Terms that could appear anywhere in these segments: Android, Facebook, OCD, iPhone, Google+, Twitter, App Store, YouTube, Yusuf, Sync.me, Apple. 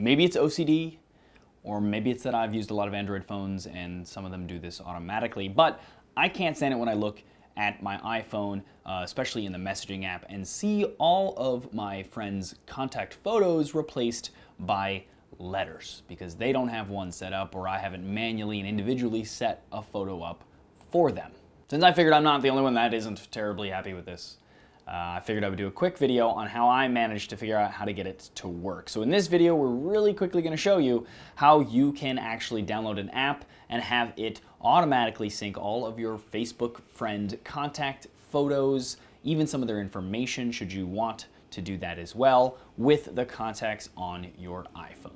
Maybe it's OCD, or maybe it's that I've used a lot of Android phones and some of them do this automatically, but I can't stand it when I look at my iPhone, especially in the messaging app, and see all of my friends' contact photos replaced by letters because they don't have one set up, or I haven't manually and individually set a photo up for them. Since I figured I'm not the only one that isn't terribly happy with this, I figured I would do a quick video on how I managed to figure out how to get it to work. So in this video, we're really quickly going to show you how you can actually download an app and have it automatically sync all of your Facebook friend contact photos, even some of their information, should you want to do that as well, with the contacts on your iPhone.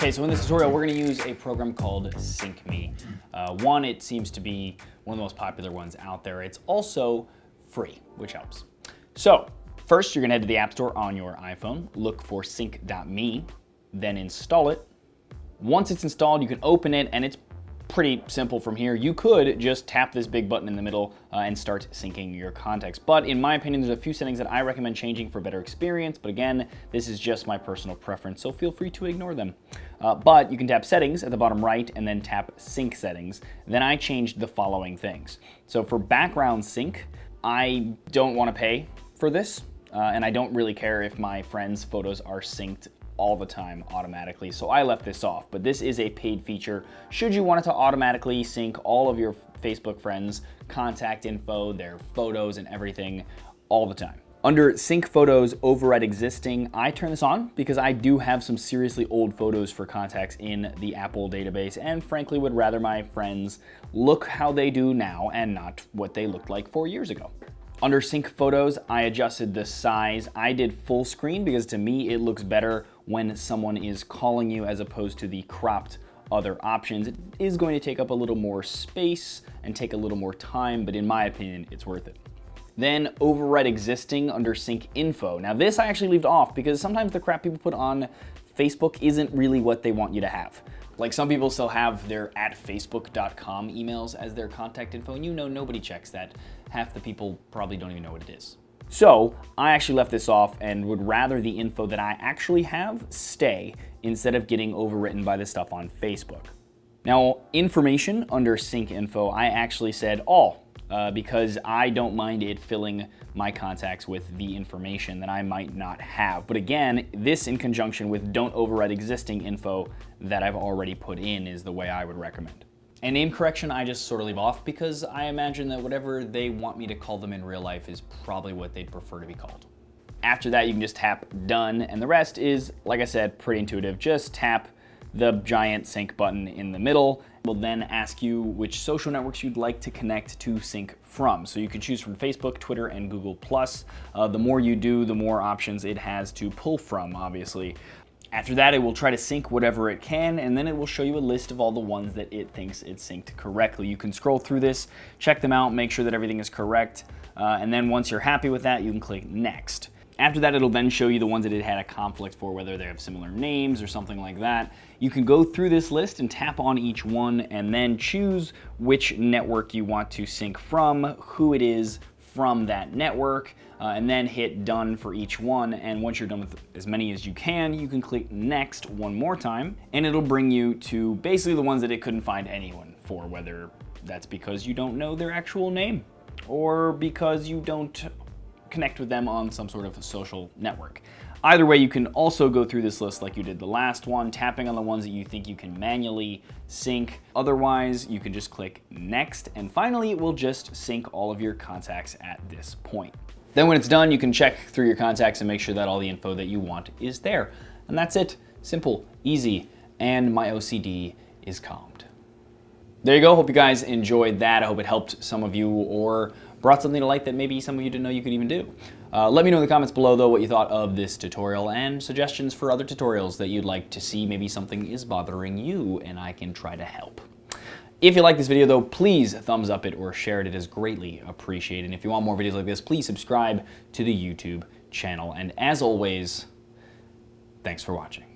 Okay, so in this tutorial, we're gonna use a program called Sync.me. One, it seems to be one of the most popular ones out there. It's also free, which helps. So first, you're gonna head to the App Store on your iPhone, look for Sync.me, then install it. Once it's installed, you can open it, and it's pretty simple from here. You could just tap this big button in the middle and start syncing your contacts. But in my opinion, there's a few settings that I recommend changing for better experience. But again, this is just my personal preference, so feel free to ignore them. But you can tap settings at the bottom right and then tap sync settings. Then I changed the following things. So for background sync, I don't want to pay for this. And I don't really care if my friends' photos are synced all the time automatically. So I left this off, but this is a paid feature. Should you want it to automatically sync all of your Facebook friends' contact info, their photos and everything all the time. Under sync photos, override existing, I turn this on because I do have some seriously old photos for contacts in the Apple database, and frankly would rather my friends look how they do now and not what they looked like 4 years ago. Under sync photos, I adjusted the size. I did full screen because to me it looks better when someone is calling you as opposed to the cropped other options. It is going to take up a little more space and take a little more time, but in my opinion, it's worth it. Then override existing under sync info. Now this I actually left off because sometimes the crap people put on Facebook isn't really what they want you to have. Like, some people still have their @facebook.com emails as their contact info, and you know nobody checks that. Half the people probably don't even know what it is. So I actually left this off and would rather the info that I actually have stay instead of getting overwritten by the stuff on Facebook. Now, information under sync info, I actually said all because I don't mind it filling my contacts with the information that I might not have. But again, this in conjunction with don't override existing info that I've already put in is the way I would recommend. And name correction, I just sort of leave off because I imagine that whatever they want me to call them in real life is probably what they'd prefer to be called. After that, you can just tap done, and the rest is, like I said, pretty intuitive. Just tap the giant sync button in the middle. It will then ask you which social networks you'd like to connect to sync from. So you can choose from Facebook, Twitter, and Google+. The more you do, the more options it has to pull from, obviously. After that, it will try to sync whatever it can, and then it will show you a list of all the ones that it thinks it synced correctly. You can scroll through this, check them out, make sure that everything is correct, and then once you're happy with that, you can click next. After that, it'll then show you the ones that it had a conflict for, whether they have similar names or something like that. You can go through this list and tap on each one, and then choose which network you want to sync from, who it is from that network, and then hit done for each one. And once you're done with as many as you can click next one more time, and it'll bring you to basically the ones that it couldn't find anyone for, whether that's because you don't know their actual name or because you don't connect with them on some sort of social network. Either way, you can also go through this list like you did the last one, tapping on the ones that you think you can manually sync. Otherwise, you can just click next, and finally it will just sync all of your contacts at this point. Then when it's done, you can check through your contacts and make sure that all the info that you want is there. And that's it. Simple, easy, and my OCD is calmed. There you go. Hope you guys enjoyed that. I hope it helped some of you or brought something to light that maybe some of you didn't know you could even do. Let me know in the comments below, though, what you thought of this tutorial and suggestions for other tutorials that you'd like to see. Maybe something is bothering you and I can try to help. If you like this video, though, please thumbs up it or share it. It is greatly appreciated. And if you want more videos like this, please subscribe to the YouTube channel. And as always, thanks for watching.